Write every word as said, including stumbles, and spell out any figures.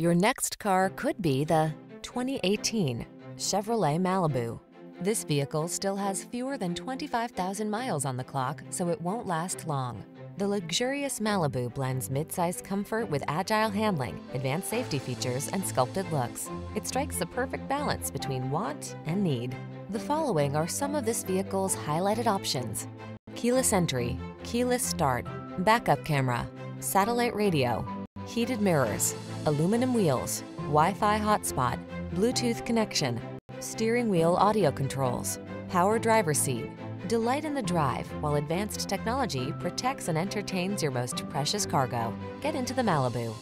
Your next car could be the twenty eighteen Chevrolet Malibu. This vehicle still has fewer than twenty-five thousand miles on the clock, so it won't last long. The luxurious Malibu blends mid-size comfort with agile handling, advanced safety features, and sculpted looks. It strikes the perfect balance between want and need. The following are some of this vehicle's highlighted options: keyless entry, keyless start, backup camera, satellite radio, heated mirrors, aluminum wheels, Wi-Fi hotspot, Bluetooth connection, steering wheel audio controls, power driver seat. Delight in the drive while advanced technology protects and entertains your most precious cargo. Get into the Malibu.